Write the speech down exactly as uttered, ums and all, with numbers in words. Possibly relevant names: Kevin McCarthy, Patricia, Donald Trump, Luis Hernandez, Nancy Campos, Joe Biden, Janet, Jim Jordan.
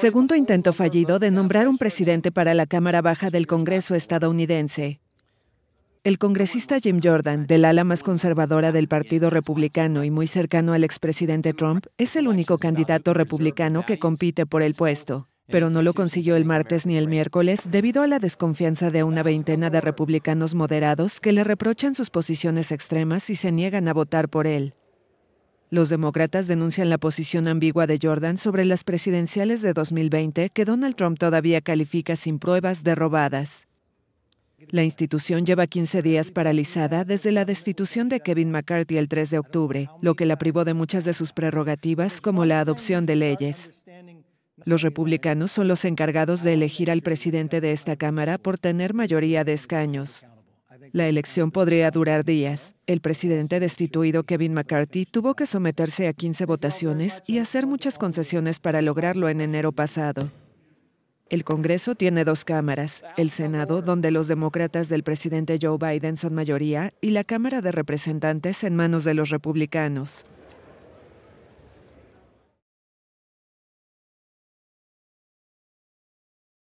Segundo intento fallido de nombrar un presidente para la Cámara Baja del Congreso estadounidense. El congresista Jim Jordan, del ala más conservadora del Partido Republicano y muy cercano al expresidente Trump, es el único candidato republicano que compite por el puesto, pero no lo consiguió el martes ni el miércoles debido a la desconfianza de una veintena de republicanos moderados que le reprochan sus posiciones extremas y se niegan a votar por él. Los demócratas denuncian la posición ambigua de Jordan sobre las presidenciales de dos mil veinte que Donald Trump todavía califica sin pruebas de robadas. La institución lleva quince días paralizada desde la destitución de Kevin McCarthy el tres de octubre, lo que la privó de muchas de sus prerrogativas, como la adopción de leyes. Los republicanos son los encargados de elegir al presidente de esta Cámara por tener mayoría de escaños. La elección podría durar días. El presidente destituido Kevin McCarthy tuvo que someterse a quince votaciones y hacer muchas concesiones para lograrlo en enero pasado. El Congreso tiene dos cámaras, el Senado, donde los demócratas del presidente Joe Biden son mayoría, y la Cámara de Representantes en manos de los republicanos.